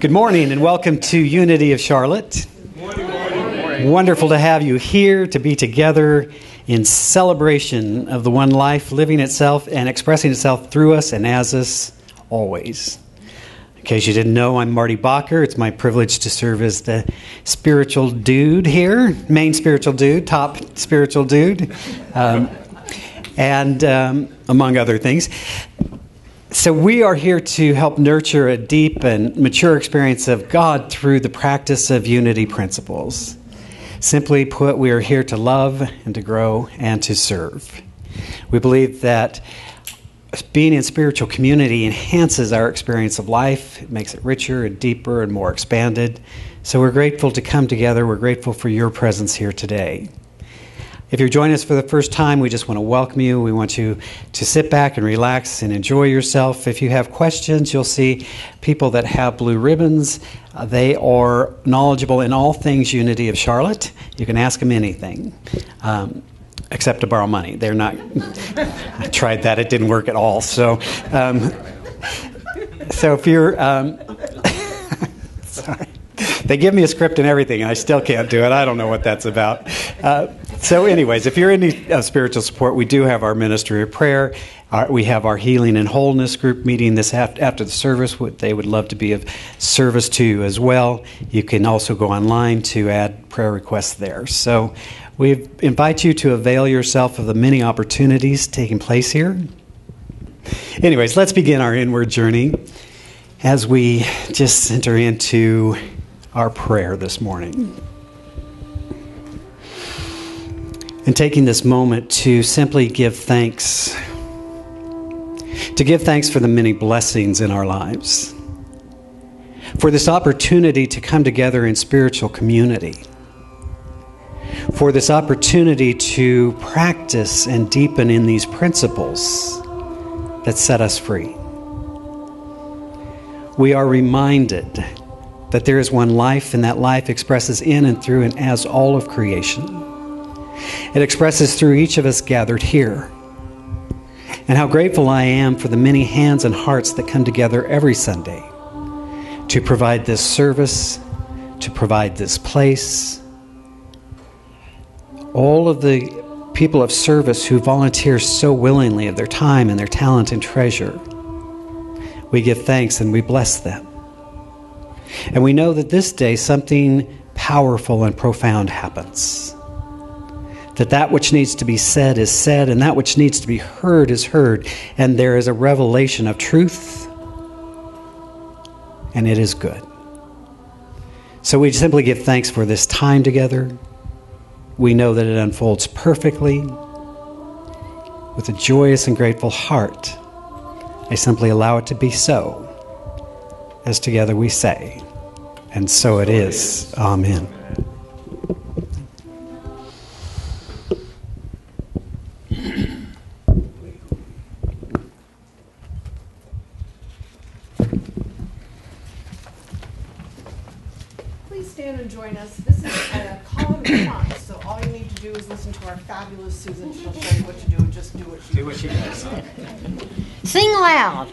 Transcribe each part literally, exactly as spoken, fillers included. Good morning and welcome to Unity of Charlotte. Good morning. Wonderful to have you here, to be together in celebration of the one life living itself and expressing itself through us and as us always. In case you didn't know, I'm Marty Bacher. It's my privilege to serve as the spiritual dude here, main spiritual dude, top spiritual dude, um, and um, among other things. So we are here to help nurture a deep and mature experience of God through the practice of unity principles. Simply put, we are here to love and to grow and to serve. We believe that being in spiritual community enhances our experience of life. It makes it richer and deeper and more expanded. So we're grateful to come together. We're grateful for your presence here today. If you're joining us for the first time, we just want to welcome you. We want you to sit back and relax and enjoy yourself. If you have questions, you'll see people that have blue ribbons. Uh, they are knowledgeable in all things Unity of Charlotte. You can ask them anything, um, except to borrow money. They're not, I tried that, it didn't work at all. So, um, so if you're, um, sorry. They give me a script and everything, and I still can't do it. I don't know what that's about. Uh, so anyways, if you're in need of spiritual support, we do have our Ministry of Prayer. Our, we have our Healing and Wholeness group meeting this after, after the service. They would love to be of service to you as well. You can also go online to add prayer requests there. So we invite you to avail yourself of the many opportunities taking place here. Anyways, let's begin our inward journey as we just enter into our prayer this morning. And taking this moment to simply give thanks, to give thanks for the many blessings in our lives, for this opportunity to come together in spiritual community, for this opportunity to practice and deepen in these principles that set us free. We are reminded that there is one life, and that life expresses in and through and as all of creation. It expresses through each of us gathered here. And how grateful I am for the many hands and hearts that come together every Sunday to provide this service, to provide this place. All of the people of service who volunteer so willingly of their time and their talent and treasure, we give thanks and we bless them. And we know that this day something powerful and profound happens. That that which needs to be said is said, and that which needs to be heard is heard. And there is a revelation of truth, and it is good. So we simply give thanks for this time together. We know that it unfolds perfectly. With a joyous and grateful heart, I simply allow it to be so. As together we say, and so it is. Amen. Please stand and join us. This is a call and response, so all you need to do is listen to our fabulous Susan. She'll show you what to do and just do what she, do what she does. Sing loud.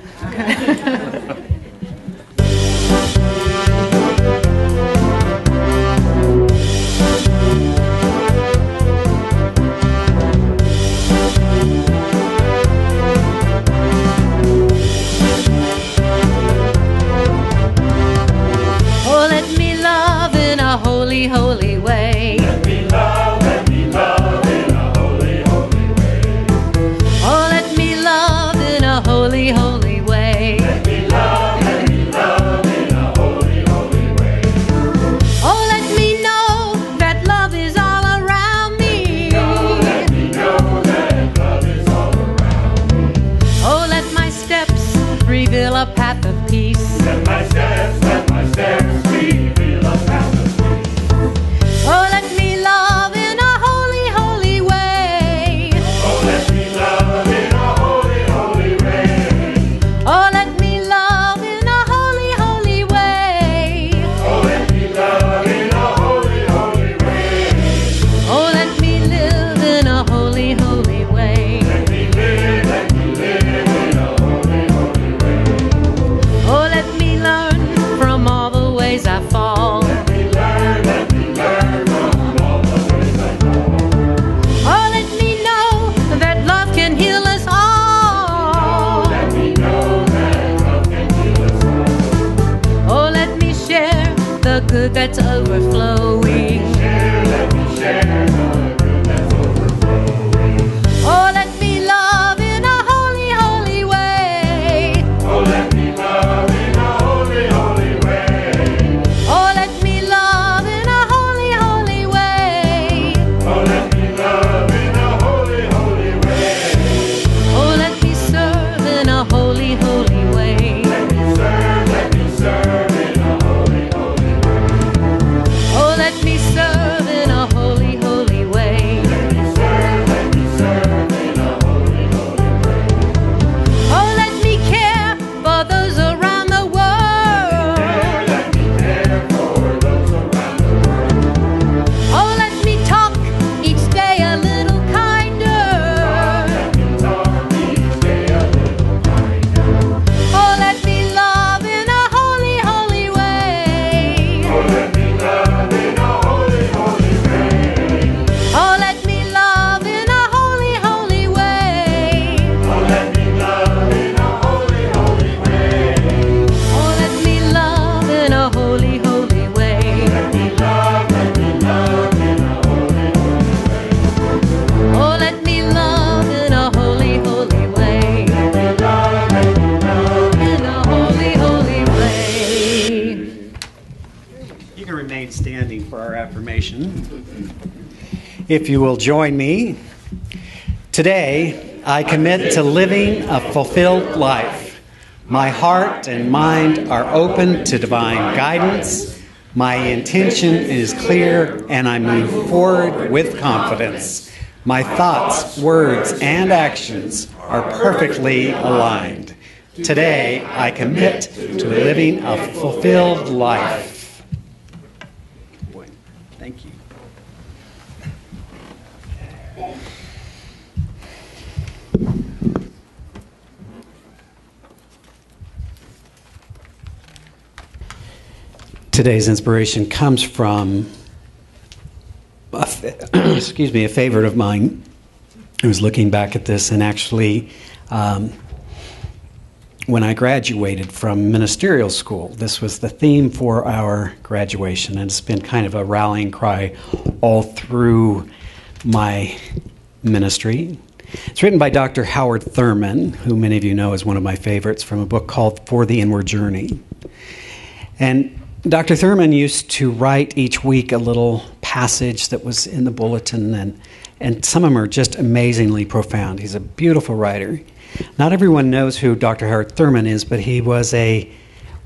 From all the good that's overflowing. Let me share, let me share. If you will join me, today I commit to living a fulfilled life. My heart and mind are open to divine guidance. My intention is clear and I move forward with confidence. My thoughts, words, and actions are perfectly aligned. Today I commit to living a fulfilled life. Today's inspiration comes from, a fa- excuse me, a favorite of mine who was looking back at this, and actually um, when I graduated from ministerial school, this was the theme for our graduation, and it's been kind of a rallying cry all through my ministry. It's written by Doctor Howard Thurman, who many of you know is one of my favorites, from a book called For the Inward Journey. And Doctor Thurman used to write each week a little passage that was in the bulletin, and, and some of them are just amazingly profound. He's a beautiful writer. Not everyone knows who Doctor Howard Thurman is, but he was a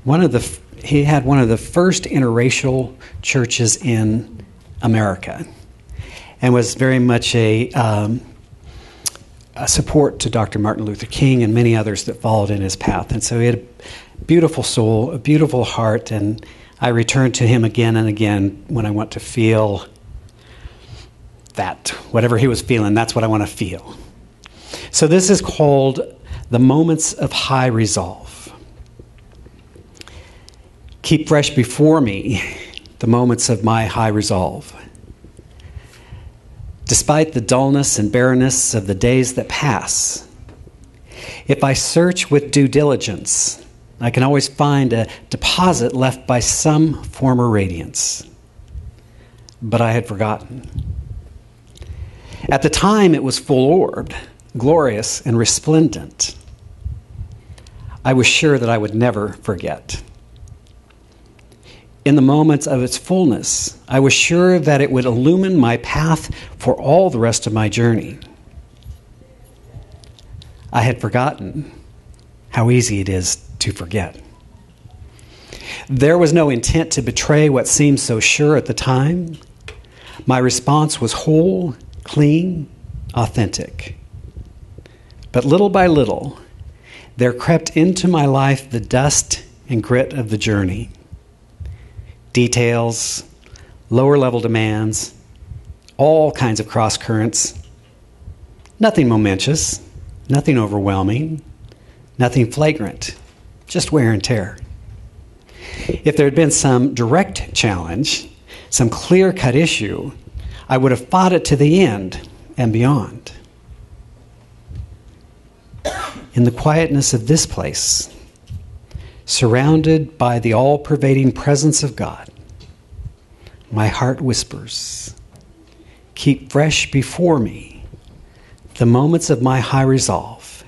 one of the he had one of the first interracial churches in America, and was very much a, um, a support to Doctor Martin Luther King and many others that followed in his path. And so he had a beautiful soul, a beautiful heart, and I return to him again and again when I want to feel that. Whatever he was feeling, that's what I want to feel. So this is called The Moments of High Resolve. Keep fresh before me the moments of my high resolve. Despite the dullness and barrenness of the days that pass, if I search with due diligence, I can always find a deposit left by some former radiance. But I had forgotten. At the time, it was full-orbed, glorious, and resplendent. I was sure that I would never forget. In the moments of its fullness, I was sure that it would illumine my path for all the rest of my journey. I had forgotten how easy it is to forget. There was no intent to betray what seemed so sure at the time. My response was whole, clean, authentic. But little by little, there crept into my life the dust and grit of the journey. Details, lower-level demands, all kinds of cross-currents. Nothing momentous, nothing overwhelming, nothing flagrant. Just wear and tear. If there had been some direct challenge, some clear-cut issue, I would have fought it to the end and beyond. In the quietness of this place, surrounded by the all-pervading presence of God, my heart whispers. Keep fresh before me the moments of my high resolve,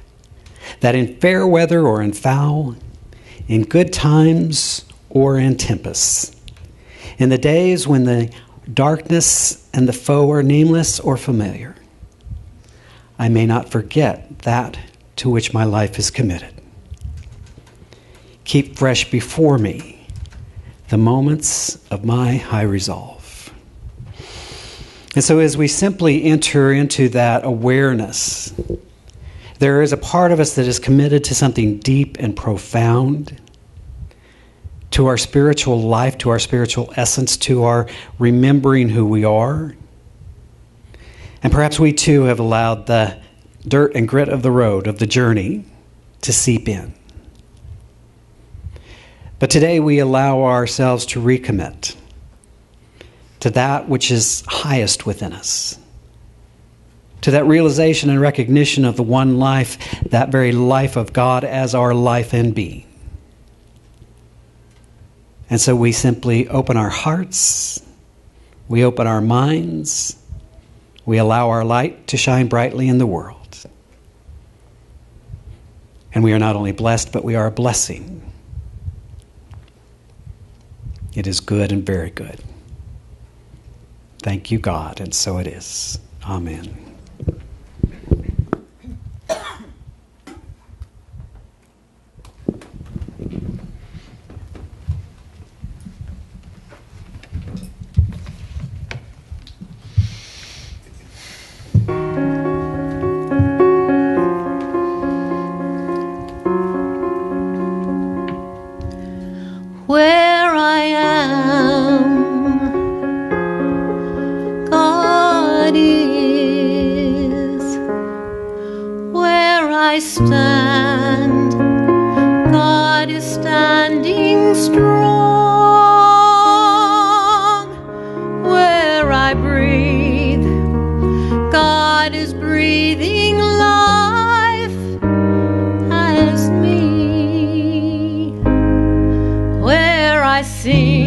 that in fair weather or in foul, in good times or in tempests, in the days when the darkness and the foe are nameless or familiar, I may not forget that to which my life is committed. Keep fresh before me the moments of my high resolve. And so as we simply enter into that awareness, there is a part of us that is committed to something deep and profound, to our spiritual life, to our spiritual essence, to our remembering who we are. And perhaps we too have allowed the dirt and grit of the road, of the journey, to seep in. But today we allow ourselves to recommit to that which is highest within us, to that realization and recognition of the one life, that very life of God as our life and being. And so we simply open our hearts, we open our minds, we allow our light to shine brightly in the world. And we are not only blessed, but we are a blessing. It is good and very good. Thank you, God, and so it is. Amen. Where I speak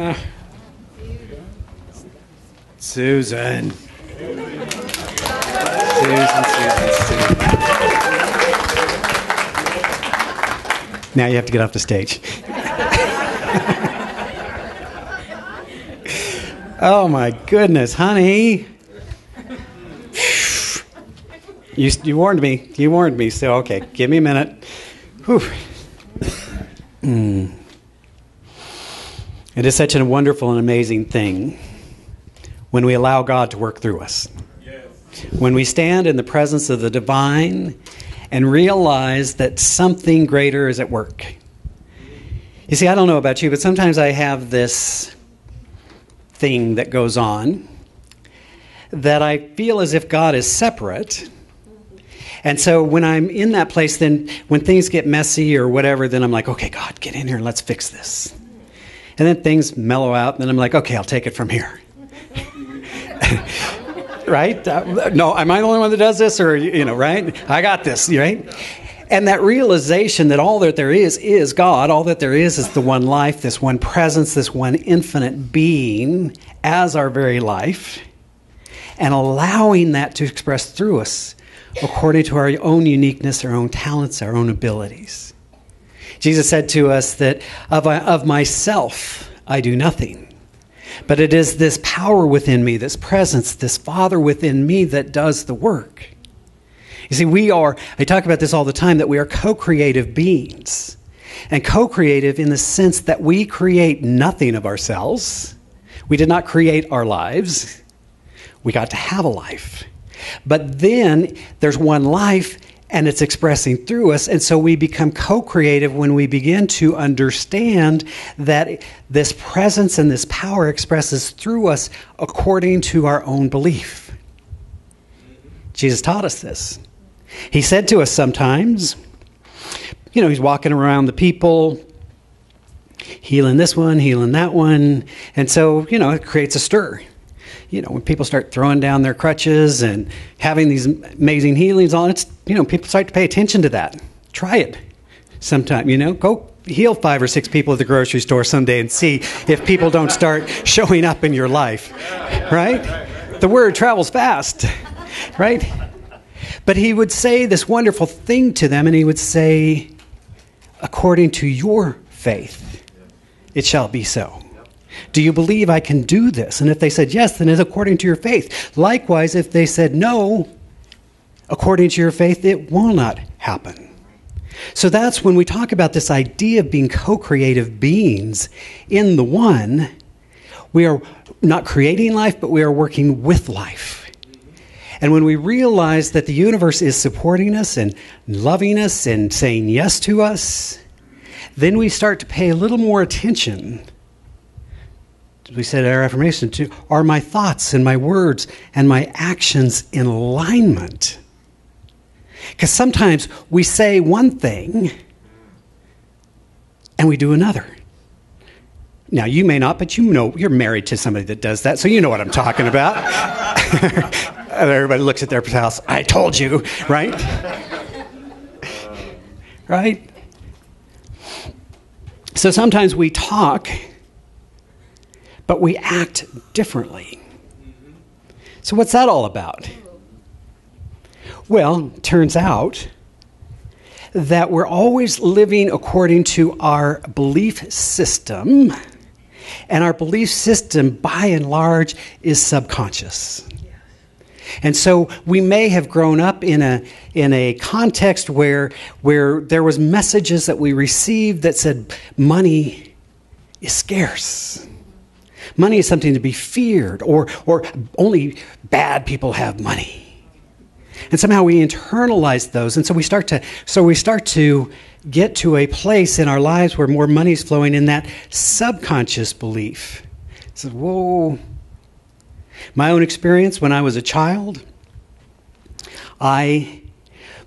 Uh, Susan. Susan, Susan, Susan. Now you have to get off the stage. Oh my goodness, honey. You, you warned me. You warned me. So, okay, give me a minute. Whew. Mm. It is such a wonderful and amazing thing when we allow God to work through us. Yes. When we stand in the presence of the divine and realize that something greater is at work. You see, I don't know about you, but sometimes I have this thing that goes on that I feel as if God is separate. And so when I'm in that place, then when things get messy or whatever, then I'm like, okay, God, get in here and let's fix this. And then things mellow out, and then I'm like, okay, I'll take it from here. Right? Uh, no, am I the only one that does this? Or, you know, right? I got this, right? And that realization that all that there is is God. All that there is is the one life, this one presence, this one infinite being as our very life. And allowing that to express through us according to our own uniqueness, our own talents, our own abilities. Jesus said to us that of, of myself I do nothing, but it is this power within me, this presence, this Father within me that does the work. You see, we are, I talk about this all the time, that we are co-creative beings. And co-creative in the sense that we create nothing of ourselves. We did not create our lives. We got to have a life. But then there's one life, and it's expressing through us. And so we become co-creative when we begin to understand that this presence and this power expresses through us according to our own belief. Jesus taught us this. He said to us sometimes, you know, he's walking around the people, healing this one, healing that one. And so, you know, it creates a stir. You know, when people start throwing down their crutches and having these amazing healings on, it's, you know, people start to pay attention to that. Try it sometime, you know. Go heal five or six people at the grocery store someday and see if people don't start showing up in your life, right? The word travels fast, right? But he would say this wonderful thing to them, and he would say, according to your faith, it shall be so. Do you believe I can do this? And if they said yes, then it's according to your faith. Likewise, if they said no, according to your faith, it will not happen. So that's when we talk about this idea of being co-creative beings in the one. We are not creating life, but we are working with life. And when we realize that the universe is supporting us and loving us and saying yes to us, then we start to pay a little more attention. We said our affirmation too, are my thoughts and my words and my actions in alignment? Because sometimes we say one thing and we do another. Now, you may not, but you know, you're married to somebody that does that, so you know what I'm talking about. Everybody looks at their spouse, I told you, right? Right? So sometimes we talk, but we act differently. So what's that all about? Well, turns out that we're always living according to our belief system, and our belief system, by and large, is subconscious. And so we may have grown up in a in a context where where there was messages that we received that said money is scarce. Money is something to be feared, or, or only bad people have money. And somehow we internalize those, and so we start to so we start to get to a place in our lives where more money is flowing in that subconscious belief. So, whoa. My own experience when I was a child, I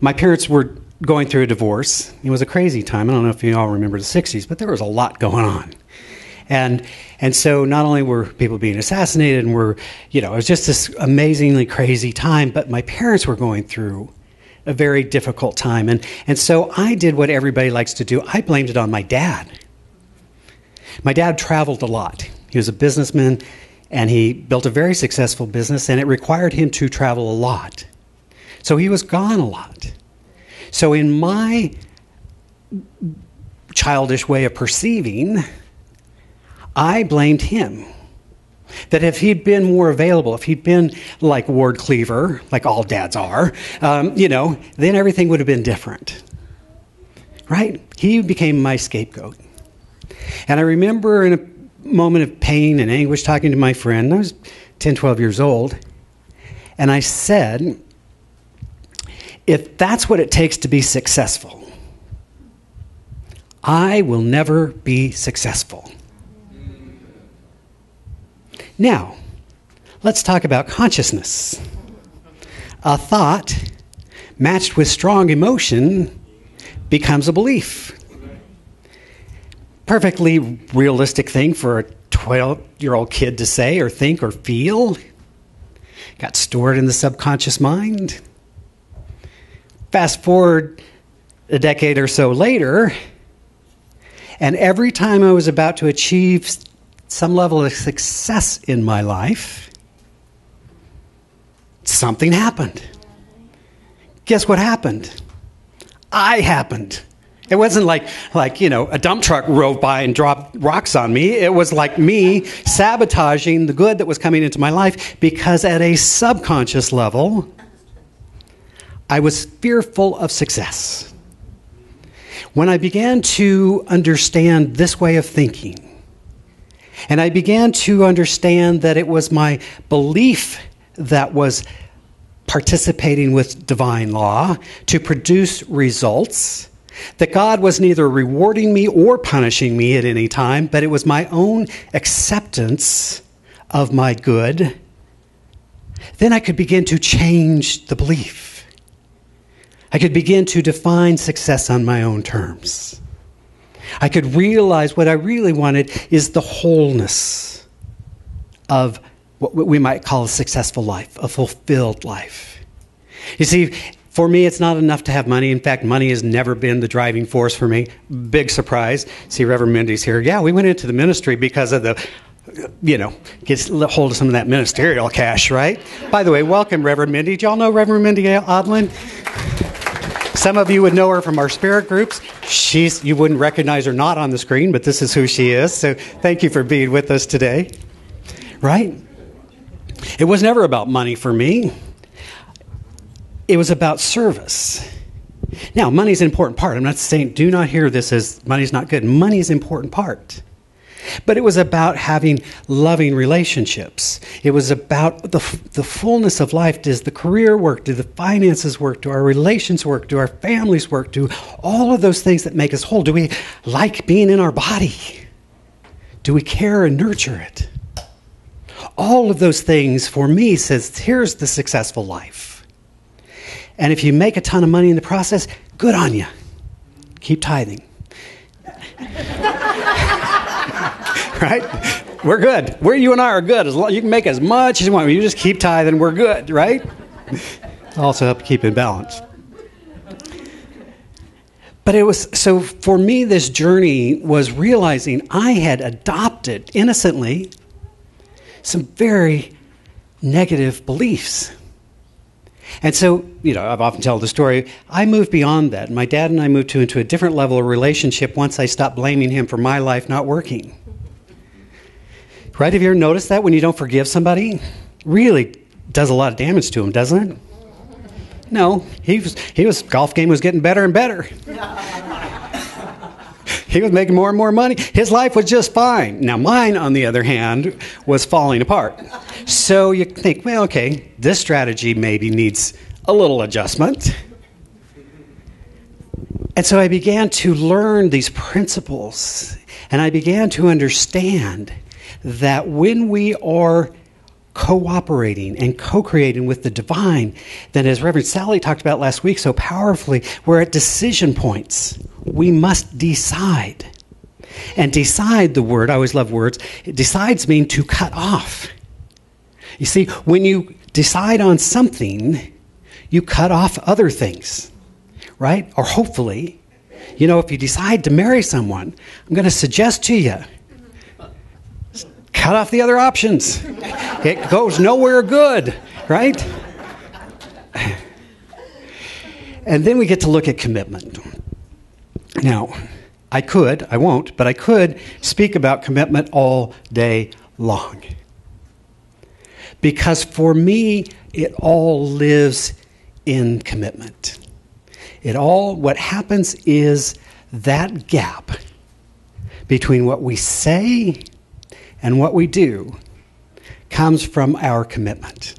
my parents were going through a divorce. It was a crazy time. I don't know if you all remember the sixties, but there was a lot going on. And and so not only were people being assassinated and were, you know, it was just this amazingly crazy time, but my parents were going through a very difficult time. And, and so I did what everybody likes to do. I blamed it on my dad. My dad traveled a lot. He was a businessman, and he built a very successful business, and it required him to travel a lot. So he was gone a lot. So in my childish way of perceiving, I blamed him. That if he'd been more available, if he'd been like Ward Cleaver, like all dads are, um, you know, then everything would have been different. Right? He became my scapegoat. And I remember in a moment of pain and anguish talking to my friend, I was ten, twelve years old, and I said, if that's what it takes to be successful, I will never be successful. Now, let's talk about consciousness. A thought matched with strong emotion becomes a belief. Perfectly realistic thing for a twelve-year-old kid to say or think or feel. Got stored in the subconscious mind. Fast forward a decade or so later, and every time I was about to achieve some level of success in my life, something happened. Guess what happened? I happened. It wasn't like, like, you know, a dump truck rode by and dropped rocks on me. It was like me sabotaging the good that was coming into my life because at a subconscious level, I was fearful of success. When I began to understand this way of thinking, and I began to understand that it was my belief that was participating with divine law to produce results, that God was neither rewarding me or punishing me at any time, but it was my own acceptance of my good, then I could begin to change the belief. I could begin to define success on my own terms. I could realize what I really wanted is the wholeness of what we might call a successful life, a fulfilled life. You see, for me, it's not enough to have money. In fact, money has never been the driving force for me. Big surprise. See, Reverend Mindy's here. Yeah, we went into the ministry because of the, you know, gets hold of some of that ministerial cash, right? By the way, welcome, Reverend Mindy. Do y'all know Reverend Mindy Odlin? Some of you would know her from our spirit groups. She's, you wouldn't recognize her not on the screen, but this is who she is. So thank you for being with us today. Right? It was never about money for me. It was about service. Now, money's an important part. I'm not saying, do not hear this as money's not good. Money's an important part. But it was about having loving relationships. It was about the, the fullness of life. Does the career work? Do the finances work? Do our relations work? Do our families work? Do all of those things that make us whole? Do we like being in our body? Do we care and nurture it? All of those things, for me, says, here's the successful life. And if you make a ton of money in the process, good on you. Keep tithing. Right? We're good. We're, you and I are good. As long, you can make as much as you want. You just keep tithing. We're good, right? Also help keep in balance. But it was, so for me, this journey was realizing I had adopted, innocently, some very negative beliefs. And so, you know, I've often told the story, I moved beyond that. My dad and I moved to, into a different level of relationship once I stopped blaming him for my life not working. Right? Have you ever noticed that when you don't forgive somebody? Really does a lot of damage to him, doesn't it? No. He was, he was golf game was getting better and better. He was making more and more money. His life was just fine. Now mine, on the other hand, was falling apart. So you think, well, okay, this strategy maybe needs a little adjustment. And so I began to learn these principles, and I began to understand that when we are cooperating and co-creating with the divine, then as Reverend Sally talked about last week so powerfully, we're at decision points. We must decide. And decide, the word, I always love words, decides mean to cut off. You see, when you decide on something, you cut off other things, right? Or hopefully, you know, if you decide to marry someone, I'm going to suggest to you, cut off the other options. It goes nowhere good, right? And then we get to look at commitment. Now, I could, I won't, but I could speak about commitment all day long. Because for me, it all lives in commitment. It all, what happens is that gap between what we say and what we do comes from our commitment.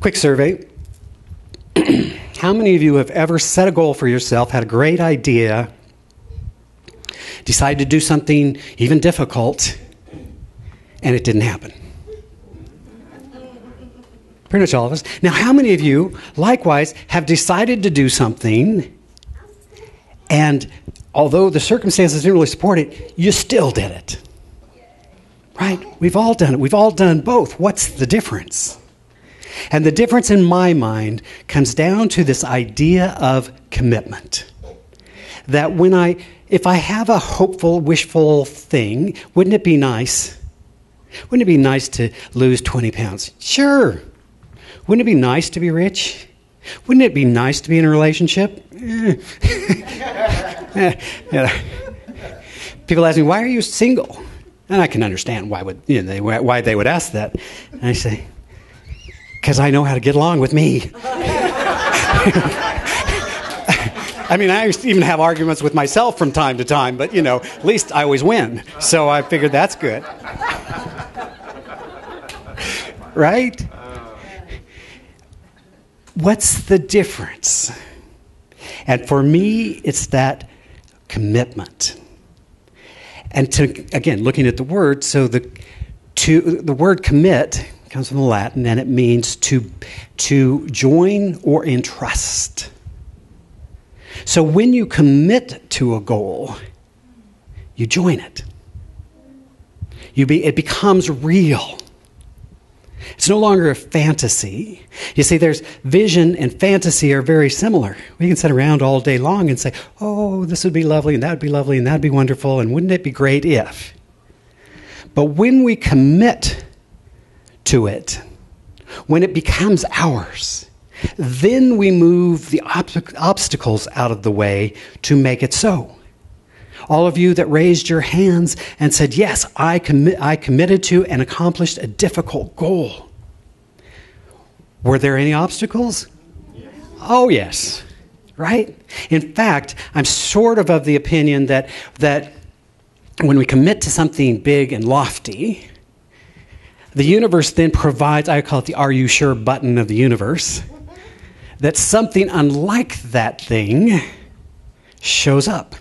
Quick survey. How many of you have ever set a goal for yourself, had a great idea, decided to do something even difficult, and it didn't happen? Pretty much all of us. Now, how many of you, likewise, have decided to do something, and although the circumstances didn't really support it, you still did it? Right? We've all done it. We've all done both. What's the difference? And the difference in my mind comes down to this idea of commitment. That when I, if I have a hopeful, wishful thing, wouldn't it be nice? Wouldn't it be nice to lose twenty pounds? Sure. Wouldn't it be nice to be rich? Wouldn't it be nice to be in a relationship? People ask me, why are you single? And I can understand why would you know, they, why they would ask that. And I say, because I know how to get along with me. I mean, I even have arguments with myself from time to time, but, you know, at least I always win. So I figured that's good. Right? What's the difference? And for me, it's that commitment. And to, again, looking at the word, so the, to, the word commit comes from the Latin, and it means to, to join or entrust. So when you commit to a goal, you join it. You be, it becomes real. It's no longer a fantasy. You see, there's vision and fantasy are very similar. We can sit around all day long and say, oh, this would be lovely, and that would be lovely, and that would be wonderful, and wouldn't it be great if? But when we commit to it, when it becomes ours, then we move the ob- obstacles out of the way to make it so. All of you that raised your hands and said, yes, I, commi- I committed to and accomplished a difficult goal. Were there any obstacles? Yes. Oh, yes. Right? In fact, I'm sort of of the opinion that, that when we commit to something big and lofty, the universe then provides, I call it the are you sure button of the universe, that something unlike that thing shows up.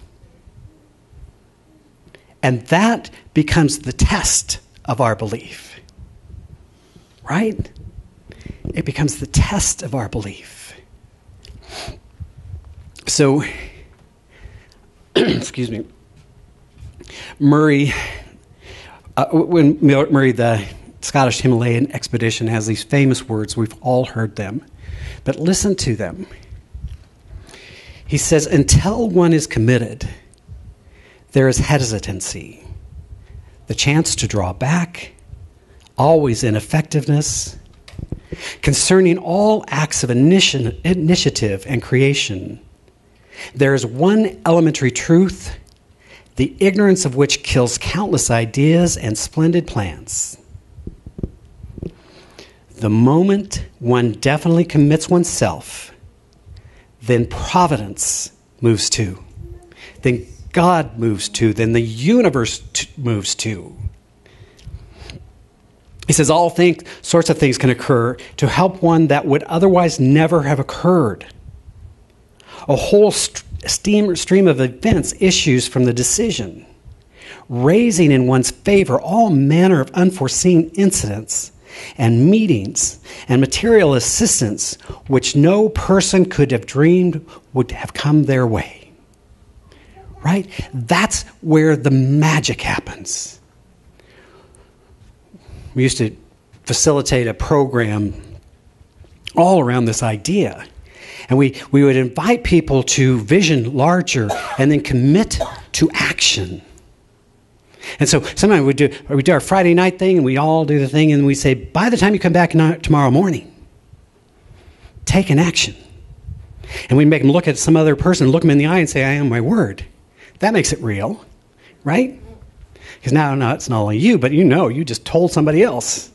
And that becomes the test of our belief, right? It becomes the test of our belief. So, excuse me, Murray, uh, when Murray, the Scottish Himalayan expedition, has these famous words, we've all heard them, but listen to them. He says, until one is committed, there is hesitancy, the chance to draw back, always ineffectiveness, concerning all acts of initi- initiative and creation. There is one elementary truth, the ignorance of which kills countless ideas and splendid plans. The moment one definitely commits oneself, then providence moves too. Then God moves too. Then the universe t- moves too. He says all things, sorts of things can occur to help one that would otherwise never have occurred. A whole st- steam, stream of events issues from the decision, raising in one's favor all manner of unforeseen incidents and meetings and material assistance which no person could have dreamed would have come their way. Right? That's where the magic happens. We used to facilitate a program all around this idea. And we, we would invite people to vision larger and then commit to action. And so sometimes we do, or we do our Friday night thing, and we all do the thing, and we say, by the time you come back tomorrow morning, take an action. And we make them look at some other person, look them in the eye and say, I am my word. That makes it real, right? Because now, no, it's not only you, but you know, you just told somebody else.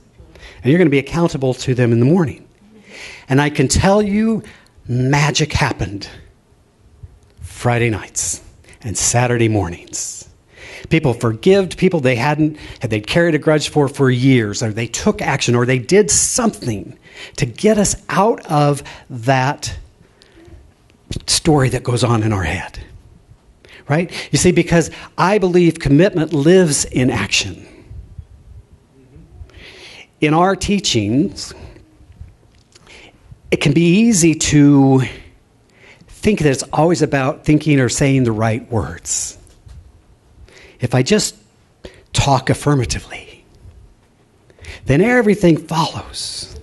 And you're going to be accountable to them in the morning. And I can tell you, magic happened Friday nights and Saturday mornings. People forgived people they hadn't, had they'd carried a grudge for for years, or they took action, or they did something to get us out of that story that goes on in our head, right? You see, because I believe commitment lives in action. In our teachings, it can be easy to think that it's always about thinking or saying the right words. If I just talk affirmatively, then everything follows.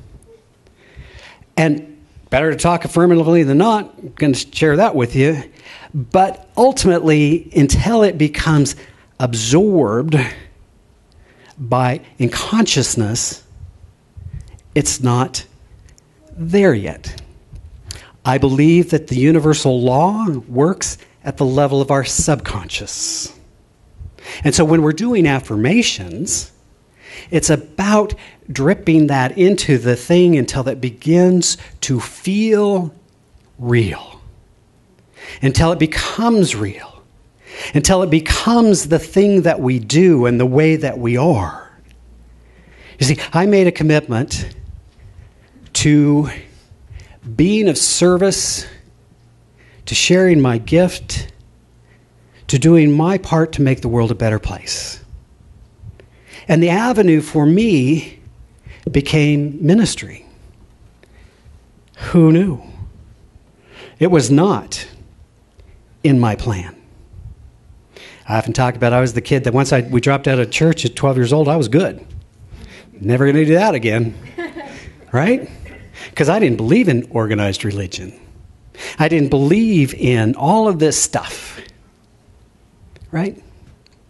And better to talk affirmatively than not. I'm going to share that with you. But ultimately, until it becomes absorbed by in consciousness, it's not there yet. I believe that the universal law works at the level of our subconscious. And so when we're doing affirmations, it's about dripping that into the thing until that begins to feel real, until it becomes real, until it becomes the thing that we do and the way that we are. You see, I made a commitment to being of service, to sharing my gift, to doing my part to make the world a better place. And the avenue for me became ministry. Who knew? It was not in my plan. I often talk about I was the kid that once I, we dropped out of church at twelve years old, I was good. Never going to do that again, right? Because I didn't believe in organized religion. I didn't believe in all of this stuff. Right?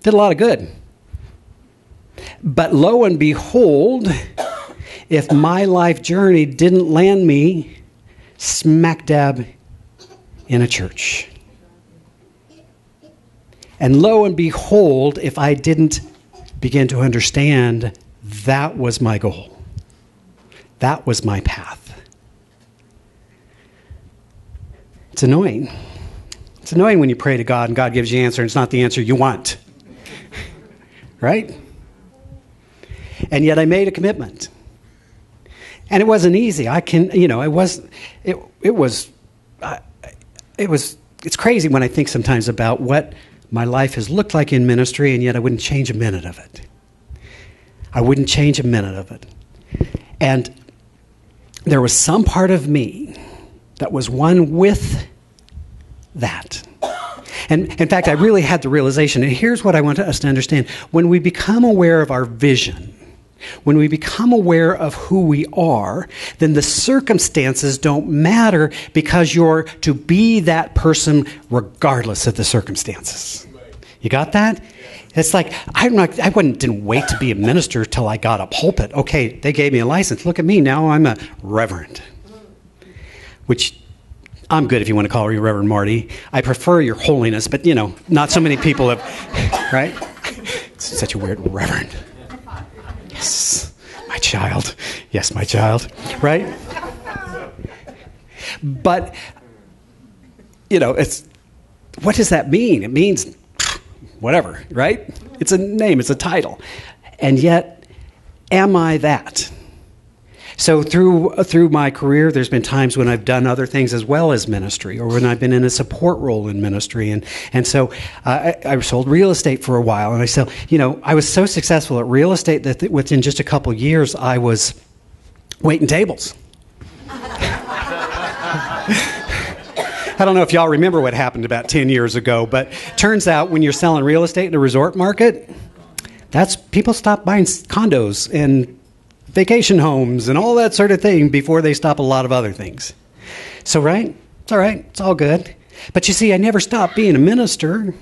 Did a lot of good. But lo and behold, if my life journey didn't land me smack dab in a church. And lo and behold, if I didn't begin to understand that was my goal, that was my path. It's annoying. It's annoying when you pray to God and God gives you an answer and it's not the answer you want. Right? And yet I made a commitment. And it wasn't easy. I can, you know, I was, it, it was, uh, it was, it's crazy when I think sometimes about what my life has looked like in ministry, and yet I wouldn't change a minute of it. I wouldn't change a minute of it. And there was some part of me that was one with that. And in fact, I really had the realization, and here's what I want us to understand. When we become aware of our vision, when we become aware of who we are, then the circumstances don't matter because you're to be that person regardless of the circumstances. You got that? It's like, I'm not, I wouldn't, didn't wait to be a minister till I got a pulpit. Okay, they gave me a license. Look at me, now I'm a reverend. Which... I'm good if you want to call me Reverend Marty. I prefer your holiness, but, you know, not so many people have, right? It's such a weird reverend. Yes, my child. Yes, my child, right? But, you know, it's, what does that mean? It means whatever, right? It's a name, it's a title. And yet, am I that? So through through my career, there's been times when I've done other things as well as ministry, or when I've been in a support role in ministry. And, and so uh, I, I sold real estate for a while. And I sell, you know, I was so successful at real estate that th- within just a couple years, I was waiting tables. I don't know if y'all remember what happened about ten years ago, but turns out when you're selling real estate in a resort market, that's people stop buying condos and vacation homes and all that sort of thing before they stop a lot of other things. So, right? It's all right. It's all good. But you see, I never stopped being a minister.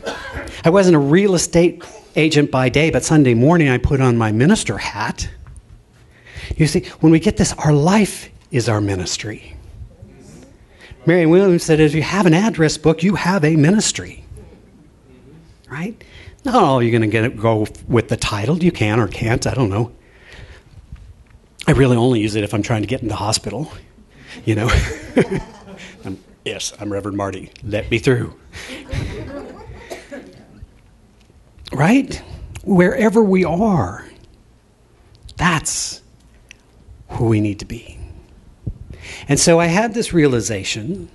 I wasn't a real estate agent by day, but Sunday morning I put on my minister hat. You see, when we get this, our life is our ministry. Marianne Williams said, if you have an address book, you have a ministry. Right? Not all you're going to go with the title. You can or can't, I don't know. I really only use it if I'm trying to get in the hospital, you know. I'm, yes, I'm Reverend Marty. Let me through. Right? Wherever we are, that's who we need to be. And so I had this realization.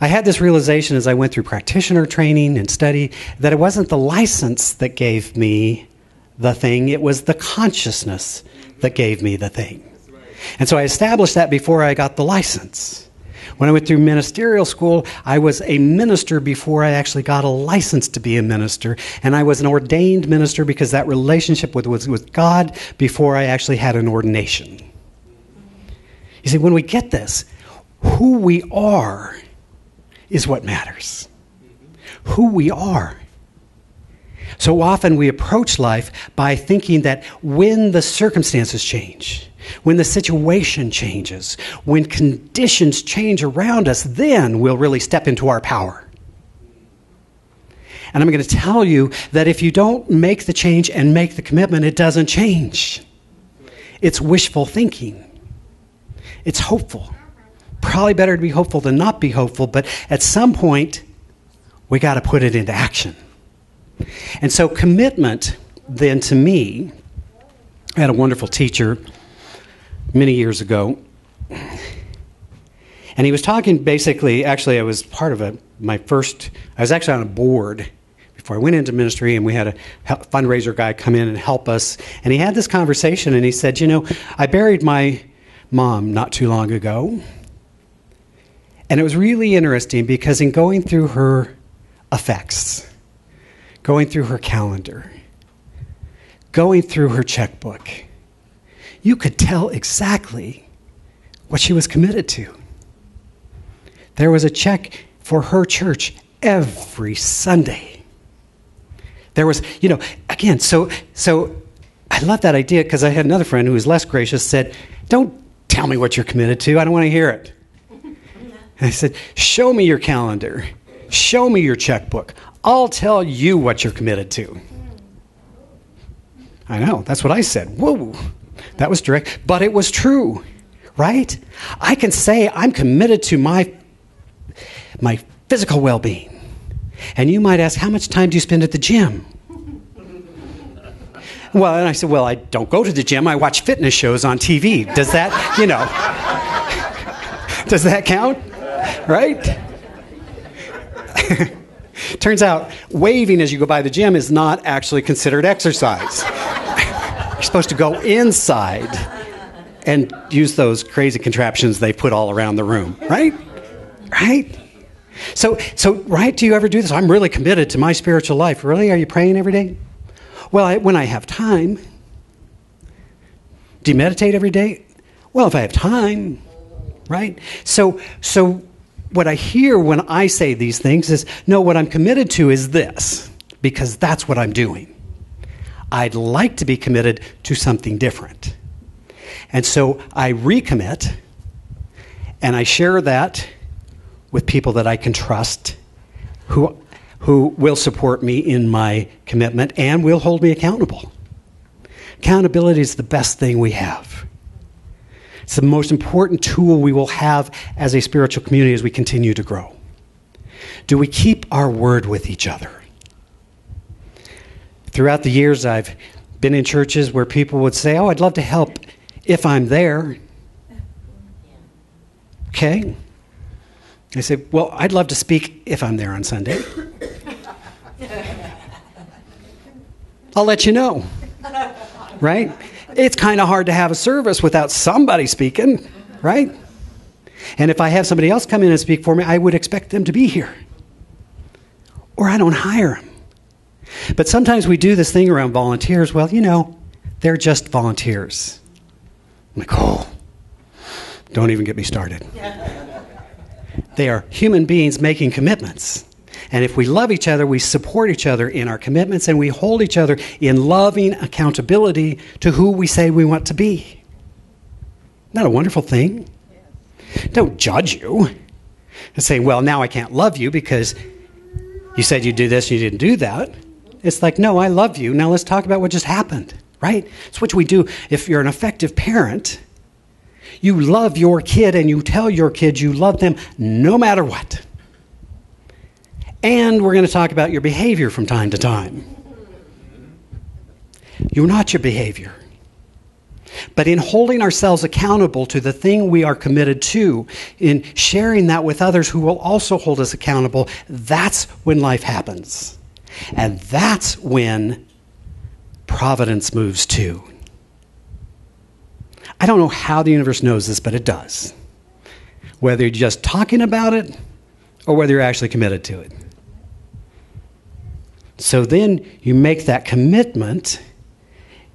I had this realization as I went through practitioner training and study that it wasn't the license that gave me the thing. It was the consciousness that gave me the thing. And so I established that before I got the license. When I went through ministerial school, I was a minister before I actually got a license to be a minister. And I was an ordained minister because that relationship was with God before I actually had an ordination. You see, when we get this, who we are is what matters. Who we are. So often we approach life by thinking that when the circumstances change, when the situation changes, when conditions change around us, then we'll really step into our power. And I'm going to tell you that if you don't make the change and make the commitment, it doesn't change. It's wishful thinking. It's hopeful. Probably better to be hopeful than not be hopeful, but at some point, we got to put it into action. And so commitment, then, to me, I had a wonderful teacher many years ago, and he was talking basically, actually I was part of a, my first, I was actually on a board before I went into ministry, and we had a fundraiser guy come in and help us, and he had this conversation, and he said, you know, I buried my mom not too long ago, and it was really interesting because in going through her effects, going through her calendar, going through her checkbook, you could tell exactly what she was committed to. There was a check for her church every Sunday. There was, you know, again, so so I love that idea because I had another friend who was less gracious said, don't tell me what you're committed to. I don't want to hear it. And I said, show me your calendar. Show me your checkbook. I'll tell you what you're committed to. I know, that's what I said. Whoa. That was direct, but it was true, right? I can say I'm committed to my, my physical well-being. And you might ask, how much time do you spend at the gym? Well, and I said, well, I don't go to the gym. I watch fitness shows on T V. Does that, you know, does that count? Right? Turns out waving as you go by the gym is not actually considered exercise. Supposed to go inside and use those crazy contraptions they put all around the room, right? Right? So, so right, do you ever do this? I'm really committed to my spiritual life. Really? Are you praying every day? Well, I, when I have time. Do you meditate every day? Well, if I have time, right? So, so what I hear when I say these things is, no, what I'm committed to is this, because that's what I'm doing. I'd like to be committed to something different. And so I recommit, and I share that with people that I can trust who, who will support me in my commitment and will hold me accountable. Accountability is the best thing we have. It's the most important tool we will have as a spiritual community as we continue to grow. Do we keep our word with each other? Throughout the years, I've been in churches where people would say, oh, I'd love to help if I'm there. Okay. I say, well, I'd love to speak if I'm there on Sunday. I'll let you know. Right? It's kind of hard to have a service without somebody speaking, right? And if I have somebody else come in and speak for me, I would expect them to be here. Or I don't hire them. But sometimes we do this thing around volunteers. Well, you know, they're just volunteers. I'm like, oh, don't even get me started. They are human beings making commitments. And if we love each other, we support each other in our commitments, and we hold each other in loving accountability to who we say we want to be. Isn't that a wonderful thing? Yes. Don't judge you and say, well, now I can't love you because you said you'd do this and you didn't do that. It's like, no, I love you. Now let's talk about what just happened, right? It's what we do if you're an effective parent. You love your kid and you tell your kids you love them no matter what. And we're going to talk about your behavior from time to time. You're not your behavior. But in holding ourselves accountable to the thing we are committed to, in sharing that with others who will also hold us accountable, that's when life happens. And that's when providence moves too. I don't know how the universe knows this, but it does. Whether you're just talking about it or whether you're actually committed to it. So then you make that commitment,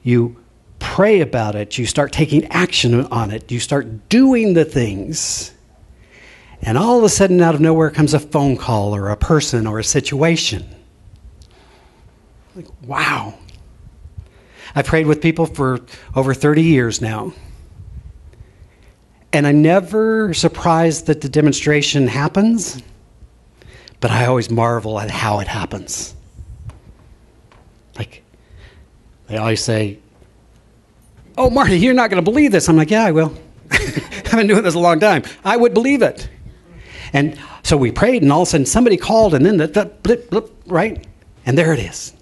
you pray about it, you start taking action on it, you start doing the things, and all of a sudden out of nowhere comes a phone call or a person or a situation. Like, wow. I prayed with people for over thirty years now. And I'm never surprised that the demonstration happens, but I always marvel at how it happens. Like, they always say, oh, Marty, you're not going to believe this. I'm like, yeah, I will. I've been doing this a long time. I would believe it. And so we prayed, and all of a sudden somebody called, and then the, the blip, blip, right? And there it is.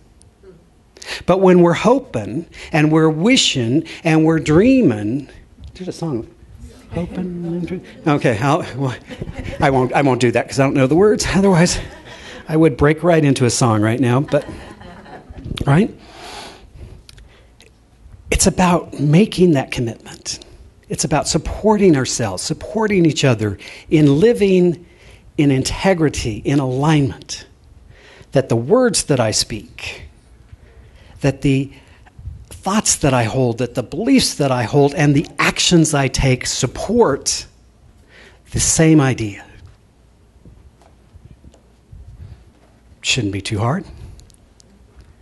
But when we're hoping, and we're wishing, and we're dreaming, there's a song. Hoping, okay, I'll, well, I won't. I won't do that because I don't know the words. Otherwise, I would break right into a song right now. But right, it's about making that commitment. It's about supporting ourselves, supporting each other in living in integrity, in alignment. That the words that I speak, that the thoughts that I hold, that the beliefs that I hold, and the actions I take support the same idea. Shouldn't be too hard.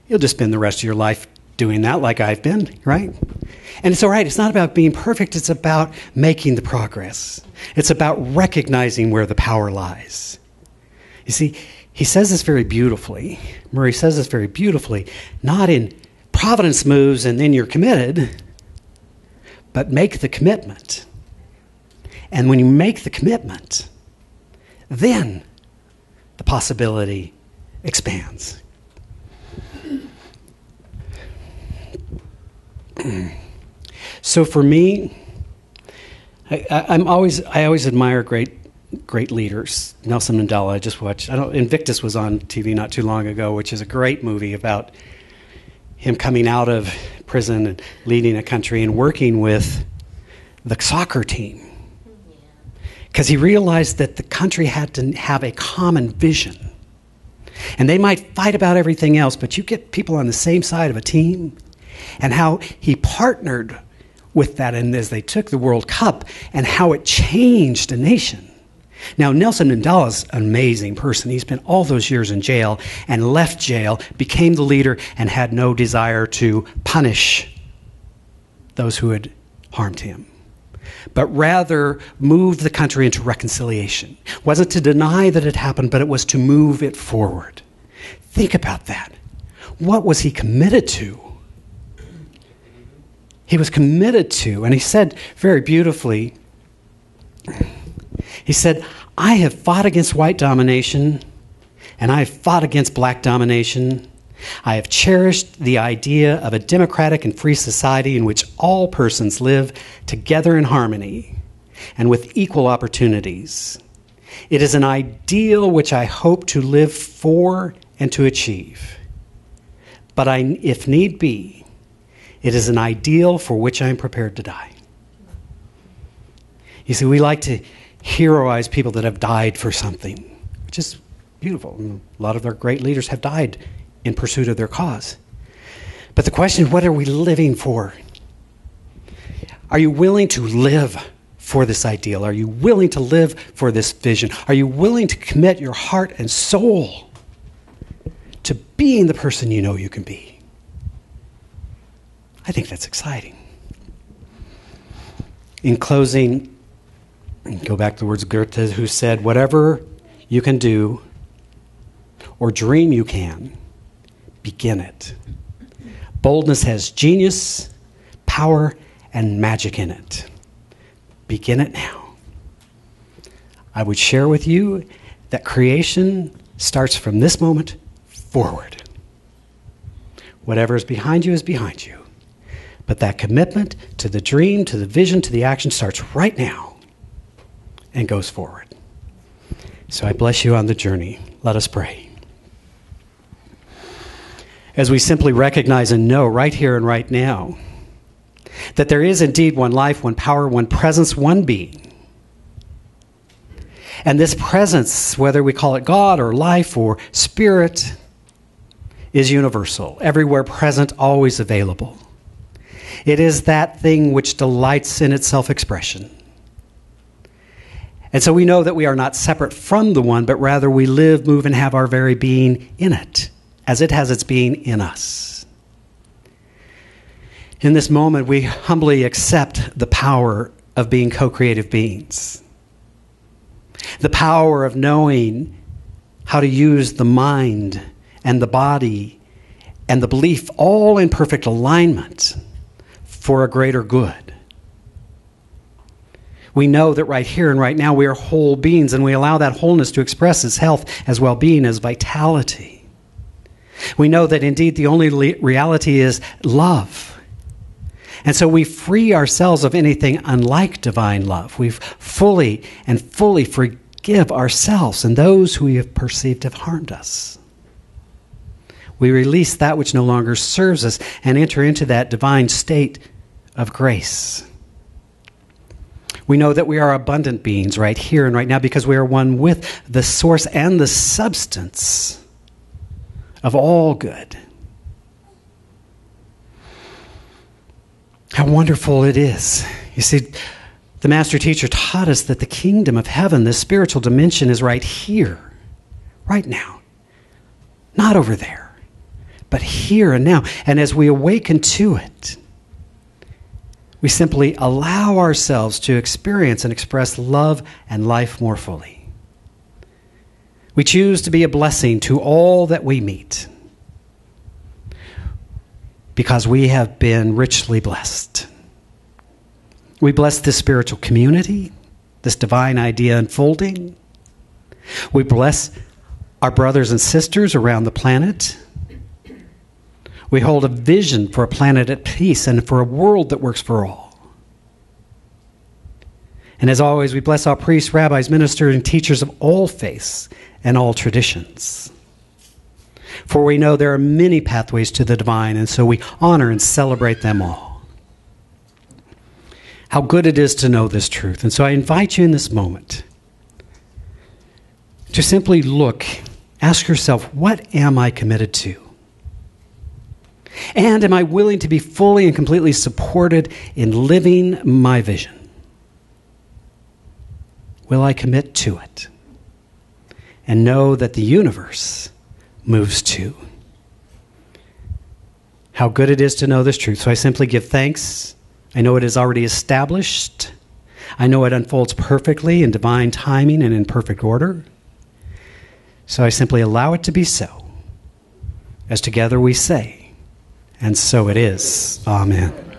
You'll just spend the rest of your life doing that like I've been, right? And it's all right. It's not about being perfect. It's about making the progress. It's about recognizing where the power lies. You see, he says this very beautifully. Murray says this very beautifully. Not in providence moves and then you're committed, but make the commitment. And when you make the commitment, then the possibility expands. So for me, I, I, I'm always I always admire great. Great leaders. Nelson Mandela, I just watched, I don't, Invictus was on T V not too long ago, which is a great movie about him coming out of prison and leading a country and working with the soccer team. Because he realized that the country had to have a common vision. And they might fight about everything else, but you get people on the same side of a team. And how he partnered with that, and as they took the World Cup, and how it changed a nation. Now, Nelson Mandela's an amazing person. He spent all those years in jail and left jail, became the leader, and had no desire to punish those who had harmed him, but rather moved the country into reconciliation. It wasn't to deny that it happened, but it was to move it forward. Think about that. What was he committed to? He was committed to, and he said very beautifully, he said, I have fought against white domination, and I have fought against black domination. I have cherished the idea of a democratic and free society in which all persons live together in harmony and with equal opportunities. It is an ideal which I hope to live for and to achieve. But I, if need be, it is an ideal for which I am prepared to die. You see, we like to heroize people that have died for something, which is beautiful. A lot of their great leaders have died in pursuit of their cause. But the question is, what are we living for? Are you willing to live for this ideal? Are you willing to live for this vision? Are you willing to commit your heart and soul to being the person you know you can be. I think that's exciting. In closing, go back to the words of Goethe, who said, whatever you can do or dream you can, begin it. Boldness has genius, power, and magic in it. Begin it now. I would share with you that creation starts from this moment forward. Whatever is behind you is behind you. But that commitment to the dream, to the vision, to the action starts right now and goes forward. So I bless you on the journey. Let us pray. As we simply recognize and know right here and right now that there is indeed one life, one power, one presence, one being. And this presence, whether we call it God or life or spirit, is universal, everywhere present, always available. It is that thing which delights in its self-expression. And so we know that we are not separate from the one, but rather we live, move, and have our very being in it, as it has its being in us. In this moment, we humbly accept the power of being co-creative beings. The power of knowing how to use the mind and the body and the belief all in perfect alignment for a greater good. We know that right here and right now we are whole beings, and we allow that wholeness to express as health, as well-being, as vitality. We know that indeed the only le- reality is love. And so we free ourselves of anything unlike divine love. We fully and fully forgive ourselves and those who we have perceived have harmed us. We release that which no longer serves us and enter into that divine state of grace. We know that we are abundant beings right here and right now because we are one with the source and the substance of all good. How wonderful it is. You see, the master teacher taught us that the kingdom of heaven, the spiritual dimension, is right here, right now. Not over there, but here and now. And as we awaken to it, we simply allow ourselves to experience and express love and life more fully. We choose to be a blessing to all that we meet, because we have been richly blessed. We bless this spiritual community, this divine idea unfolding. We bless our brothers and sisters around the planet. We hold a vision for a planet at peace and for a world that works for all. And as always, we bless our priests, rabbis, ministers, and teachers of all faiths and all traditions. For we know there are many pathways to the divine, and so we honor and celebrate them all. How good it is to know this truth. And so I invite you in this moment to simply look, ask yourself, what am I committed to? And am I willing to be fully and completely supported in living my vision? Will I commit to it? And know that the universe moves to. How good it is to know this truth. So I simply give thanks. I know it is already established. I know it unfolds perfectly in divine timing and in perfect order. So I simply allow it to be so, as together we say, and so it is. Amen.